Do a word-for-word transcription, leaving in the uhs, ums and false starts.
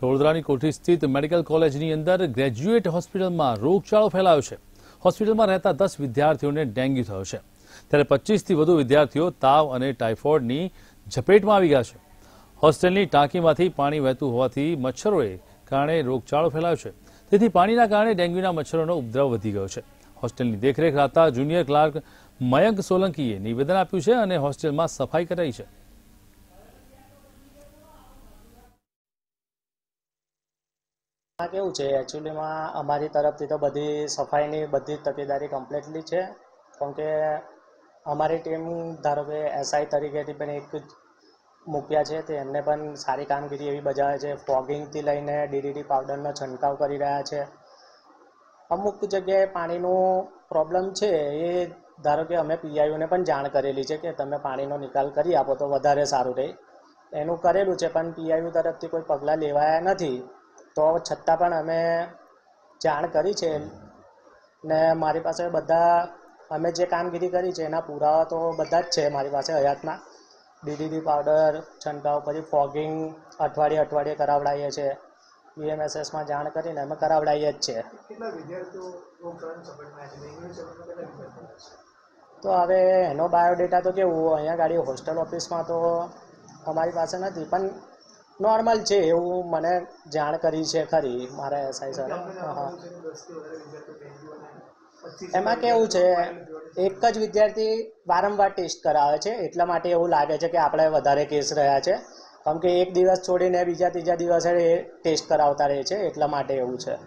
तो वडोदराની કોઠી સ્થિત મેડિકલ કોલેજની અંદર ગ્રેજ્યુએટ હોસ્પિટલમાં રોગચાળો ફેલાયો છે। હોસ્પિટલમાં રહેતા દસ વિદ્યાર્થીઓને ડેન્ગ્યુ થયો છે, ત્યારે પચીસ થી વધુ વિદ્યાર્થીઓ તાવ અને ટાઇફોઇડની ઝપેટમાં આવી ગયા છે। હોસ્ટેલની ટાંકીમાંથી પાણી વહેતું હોવાથી મચ્છરોએ કારણે રોગચાળો ફેલાયો છે, તેથી પાણીના કારણે ડેન્ગ્યુના મચ્છરોનો ઉપદ્રવ વધી ગયો છે। હોસ્ટેલની દેખરેખ રાખતા જુનિયર ક્લાર્ક મયંક સોલંકીએ નિવેદન આપ્યું છે અને હોસ્ટેલમાં સફાઈ કરાઈ છે। કેવું છે એકચ્યુઅલીમાં અમારી તરફથી તો બધી સફાઈની બધી તકેદારી કમ્પ્લીટલી છે, કેમ કે અમારી ટીમ ધારો કે એસઆઈ તરીકેથી પણ એક મૂક્યા છે, તે એમને પણ સારી કામગીરી એવી બજાવે છે। ફોગિંગથી લઈને ડીડીટી પાવડરનો છંટકાવ કરી રહ્યા છે। અમુક જગ્યાએ પાણીનો પ્રોબ્લેમ છે, એ ધારો કે અમે પીઆઈઓને પણ જાણ કરેલી છે કે તમે પાણીનો નિકાલ કરી આપો તો વધારે સારું રહે, એનું કરેલું છે, પણ પીઆઈઓ તરફથી કોઈ પગલાં લેવાયા નથી। તો છતાં પણ અમે જાણ કરી છે ને મારી પાસે બધા અમે જે કામગીરી કરી છે એના પુરાવા તો બધા જ છે મારી પાસે હયાતમાં। ડીડીટી પાવડર છંટકાવ પછી ફોગિંગ અઠવાડિયે અઠવાડિયે કરાવડાવીએ છીએ, બીએમએસએસમાં જાણ કરીને અમે કરાવડાવીએ જ છે। તો હવે એનો બાયોડેટા તો કેવું અહીંયા ગાડી હોસ્ટેલ ઓફિસમાં તો અમારી પાસે નથી, પણ નોર્મલ છે એવું મને જાણ કરી છે ખરી મારા એસઆઈ સર। એમાં કેવું છે એક જ વિદ્યાર્થી વારંવાર ટેસ્ટ કરાવે છે, એટલા માટે એવું લાગે છે કે આપણે વધારે કેસ રહ્યા છે, કારણ કે એક દિવસ છોડીને બીજા ત્રીજા દિવસે એ ટેસ્ટ કરાવતા રહે છે, એટલા માટે એવું છે।